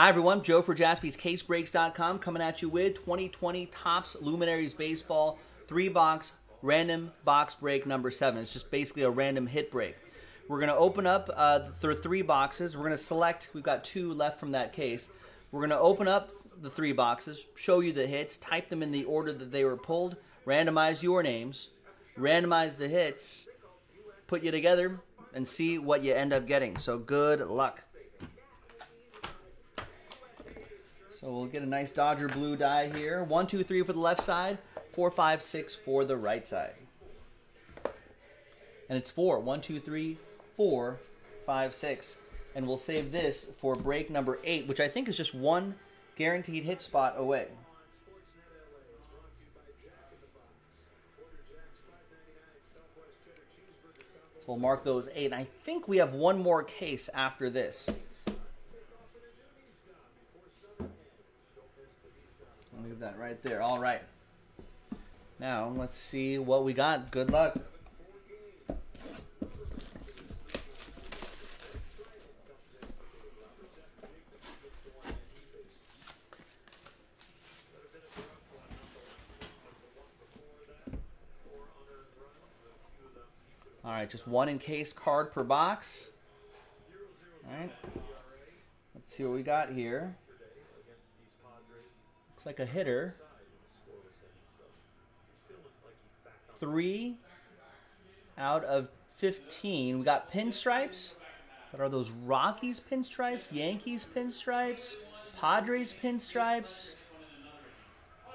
Hi everyone, Joe for Jaspi's CaseBreaks.com coming at you with 2020 Topps Luminaries Baseball 3-box random box break number 7. It's just basically a random hit break. We're going to open up the 3 boxes. We're going to select, we've got 2 left from that case. We're going to open up the 3 boxes, show you the hits, type them in the order that they were pulled, randomize your names, randomize the hits, put you together, and see what you end up getting. So good luck. So we'll get a nice Dodger blue die here. 1, 2, 3 for the left side. 4, 5, 6 for the right side. And it's 4. 1, 2, 3, 4, 5, 6. And we'll save this for break number 8, which I think is just 1 guaranteed hit spot away. So we'll mark those 8. And I think we have 1 more case after this. Leave that right there. All right. Now, let's see what we got. Good luck. All right, just 1 encased card per box. All right. Let's see what we got here. Looks like a hitter. 3 out of 15. We got pinstripes. But are those Rockies pinstripes? Yankees pinstripes? Padres pinstripes?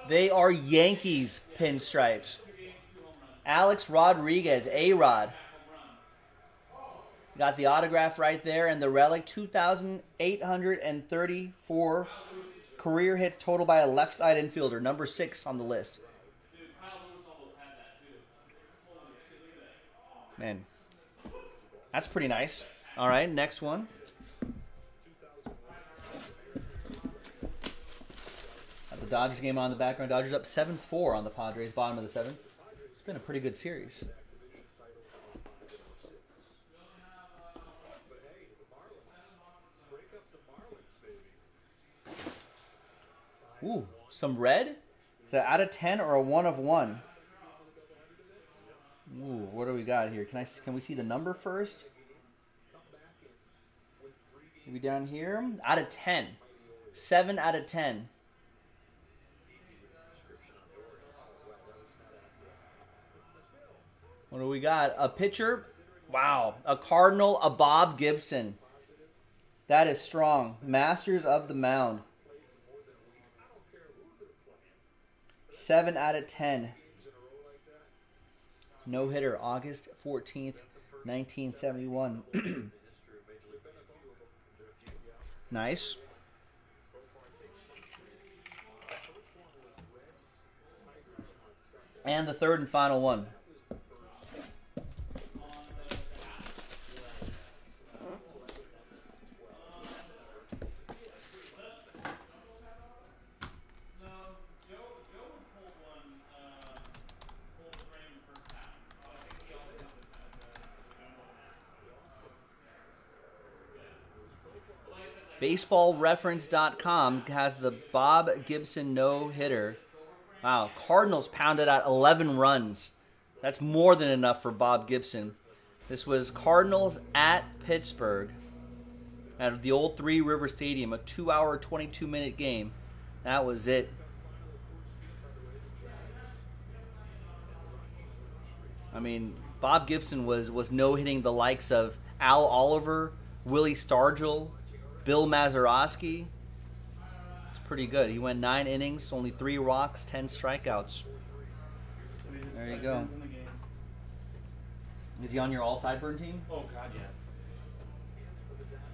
They are Yankees pinstripes. Alex Rodriguez, A-Rod. Got the autograph right there and the relic. 2,834. Career hits total by a left side infielder, number 6 on the list. Man, that's pretty nice. All right, next one. Got the Dodgers game on in the background. Dodgers up 7-4 on the Padres, bottom of the 7th. It's been a pretty good series. Ooh, some red? Is that out of 10 or a 1 of 1? Ooh, what do we got here? Can we see the number first? Maybe down here. Out of 10. 7 out of 10. What do we got? A pitcher? Wow. A Cardinal, a Bob Gibson. That is strong. Masters of the mound. 7 out of 10. No hitter, August 14th, 1971. Nice. And the third and final one. Baseballreference.com has the Bob Gibson no-hitter. Wow, Cardinals pounded out 11 runs. That's more than enough for Bob Gibson. This was Cardinals at Pittsburgh out of the old Three River Stadium, a 2-hour, 22-minute game. That was it. I mean, Bob Gibson was no-hitting the likes of Al Oliver, Willie Stargell, Bill Mazeroski. It's pretty good. He went 9 innings, only 3 walks, 10 strikeouts. There you go. Is he on your all-sideburn team? Oh, God, yes.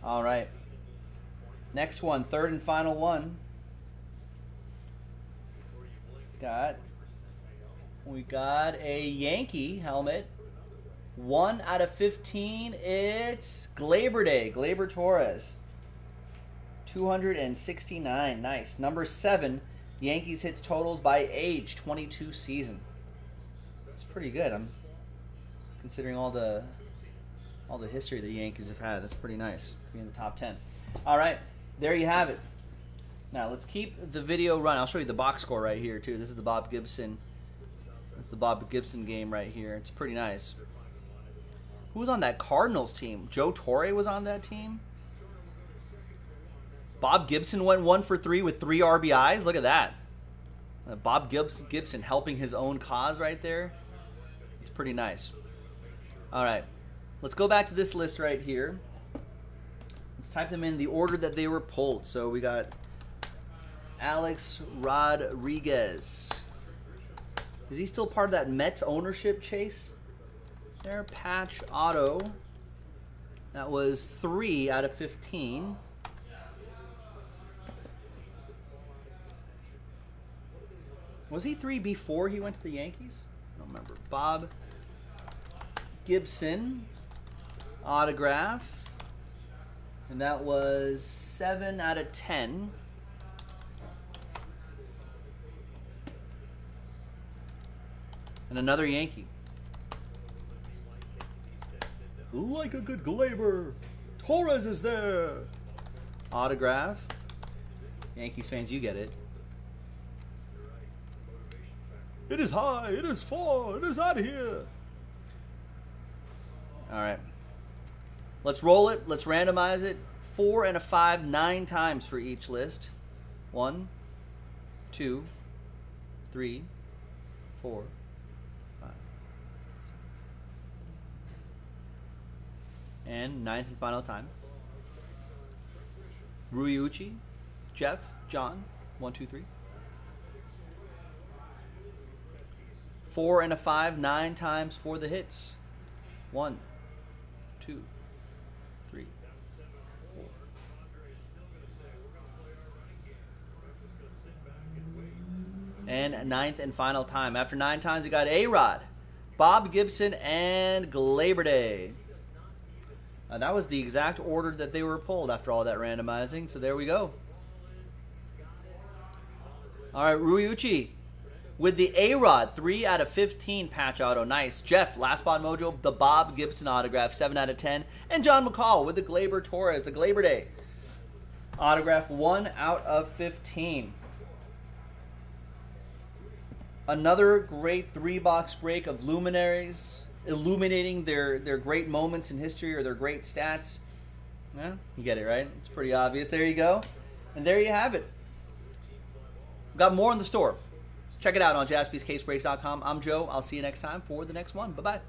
All right. Next one, third and final one. We got a Yankee helmet. 1 out of 15. It's Gleyber Day, Gleyber Torres. 269, nice. Number 7, Yankees hits totals by age, 22 season. That's pretty good. I'm considering all the history the Yankees have had. That's pretty nice. Being in the top 10. All right, there you have it. Now let's keep the video running. I'll show you the box score right here too. This is the Bob Gibson. It's the Bob Gibson game right here. It's pretty nice. Who was on that Cardinals team? Joe Torre was on that team. Bob Gibson went 1 for 3 with 3 RBIs. Look at that. Bob Gibson helping his own cause right there. It's pretty nice. All right, let's go back to this list right here. Let's type them in the order that they were pulled. So we got Alex Rodriguez. Is he still part of that Mets ownership chase? There, patch auto. That was 3 out of 15. Was he 3 before he went to the Yankees? I don't remember. Bob Gibson autograph, and that was 7 out of 10. And another Yankee. Like a good Gleyber, Torres is there. Autograph. Yankees fans, you get it. It is high, it is far, it is out of here. All right. Let's roll it. Let's randomize it. 4 and a 5, 9 times for each list. 1, 2, 3, 4, 5. And 9th and final time. Ryuichi, Jeff, John. 1, 2, 3. 4 and a 5, 9 times for the hits. 1, 2, 3, 4. And 9th and final time. After 9 times, you got A-Rod, Bob Gibson, and Gleyber Day. That was the exact order that they were pulled after all that randomizing. So there we go. All right, Ryuichi. With the A-Rod, 3 out of 15 patch auto. Nice. Jeff, Last Spot Mojo, the Bob Gibson autograph, 7 out of 10. And John McCall with the Gleyber Torres, the Gleyber Day autograph, 1 out of 15. Another great 3-box break of Luminaries, illuminating their great moments in history or their great stats. Yeah, you get it, right? It's pretty obvious. There you go. And there you have it. We've got more in the store. Check it out on JaspysCaseBreaks.com. I'm Joe. I'll see you next time for the next one. Bye-bye.